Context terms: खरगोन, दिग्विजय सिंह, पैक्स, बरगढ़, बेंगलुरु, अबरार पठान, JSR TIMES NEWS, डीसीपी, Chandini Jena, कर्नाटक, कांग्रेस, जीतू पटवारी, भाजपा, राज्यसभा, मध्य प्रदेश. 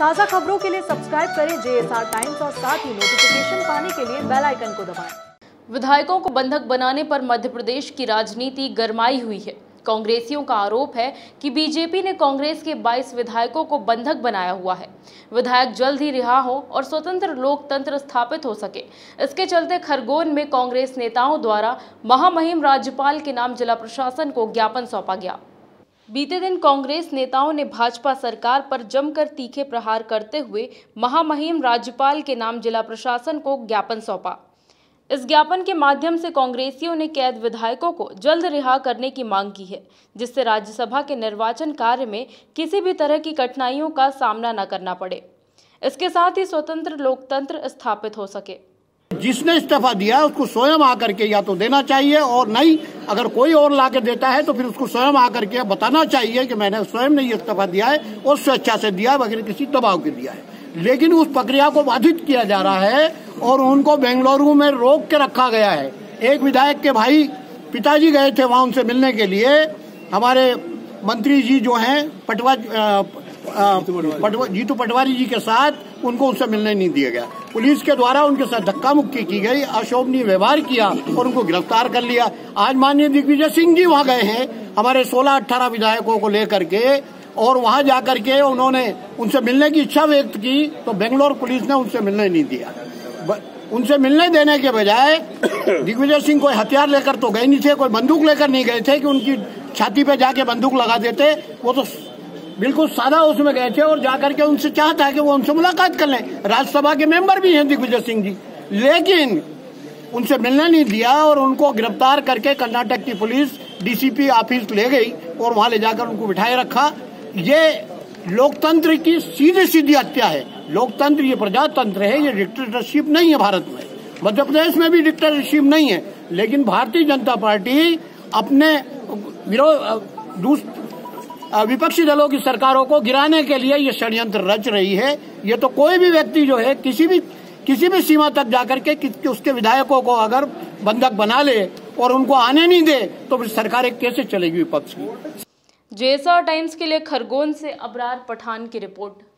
ताजा खबरों के लिए सब्सक्राइब करें जेएसआर टाइम्स और साथ ही नोटिफिकेशन पाने के लिए बेल आइकन को दबाएं। विधायकों को बंधक बनाने पर मध्य प्रदेश की राजनीति गरमाई हुई है। कांग्रेसियों का आरोप है कि बीजेपी ने कांग्रेस के 22 विधायकों को बंधक बनाया हुआ है। विधायक जल्द ही रिहा हो और स्वतंत्र लोकतंत्र स्थापित हो सके, इसके चलते खरगोन में कांग्रेस नेताओं द्वारा महामहिम राज्यपाल के नाम जिला प्रशासन को ज्ञापन सौंपा गया। बीते दिन कांग्रेस नेताओं ने भाजपा सरकार पर जमकर तीखे प्रहार करते हुए महामहिम राज्यपाल के नाम जिला प्रशासन को ज्ञापन सौंपा। इस ज्ञापन के माध्यम से कांग्रेसियों ने कैद विधायकों को जल्द रिहा करने की मांग की है, जिससे राज्यसभा के निर्वाचन कार्य में किसी भी तरह की कठिनाइयों का सामना न करना पड़े। इसके साथ ही स्वतंत्र लोकतंत्र स्थापित हो सके। जिसने इस्तीफा दिया है उसको स्वयं आकर के या तो देना चाहिए, और नहीं अगर कोई और ला के देता है तो फिर उसको स्वयं आकर के बताना चाहिए कि मैंने स्वयं ने ये इस्तीफा दिया है और स्वेच्छा से दिया है, बगैर किसी दबाव के दिया है। लेकिन उस प्रक्रिया को बाधित किया जा रहा है और उनको बेंगलुरु में रोक के रखा गया है। एक विधायक के भाई पिताजी गए थे वहां उनसे मिलने के लिए। हमारे मंत्री जी जो हैं जीतू पटवारी जी के साथ, उनको उनसे मिलने नहीं दिया गया। पुलिस के द्वारा उनके साथ धक्का मुक्की की गई, अशोभनीय व्यवहार किया और उनको गिरफ्तार कर लिया। आज माननीय दिग्विजय सिंह जी वहाँ गए हैं हमारे 16-18 विधायकों को लेकर के, और वहां जाकर के उन्होंने उनसे मिलने की इच्छा व्यक्त की तो बेंगलोर पुलिस ने उनसे मिलने नहीं दिया। उनसे मिलने देने के बजाय दिग्विजय सिंह कोई हथियार लेकर तो गए नहीं थे, कोई बंदूक लेकर नहीं गए थे कि उनकी छाती पे जाके बंदूक लगा देते। वो तो बिल्कुल सादा उसमें गए थे और जाकर के उनसे चाहता है कि वो उनसे मुलाकात कर लें। राज्यसभा के मेंबर भी हैं दिग्विजय सिंह जी, लेकिन उनसे मिलने नहीं दिया और उनको गिरफ्तार करके कर्नाटक की पुलिस डीसीपी ऑफिस ले गई और वहां ले जाकर उनको बिठाए रखा। ये लोकतंत्र की सीधी सीधी हत्या है। लोकतंत्र ये प्रजातंत्र है, ये डिक्टेटरशिप नहीं है। भारत में, मध्य प्रदेश में भी डिक्टेटरशिप नहीं है, लेकिन भारतीय जनता पार्टी अपने विपक्षी दलों की सरकारों को गिराने के लिए ये षड्यंत्र रच रही है। ये तो कोई भी व्यक्ति जो है किसी भी सीमा तक जाकर के उसके विधायकों को अगर बंधक बना ले और उनको आने नहीं दे तो फिर सरकारें कैसे चलेगी विपक्ष की। जेएसआर टाइम्स के लिए खरगोन से अबरार पठान की रिपोर्ट।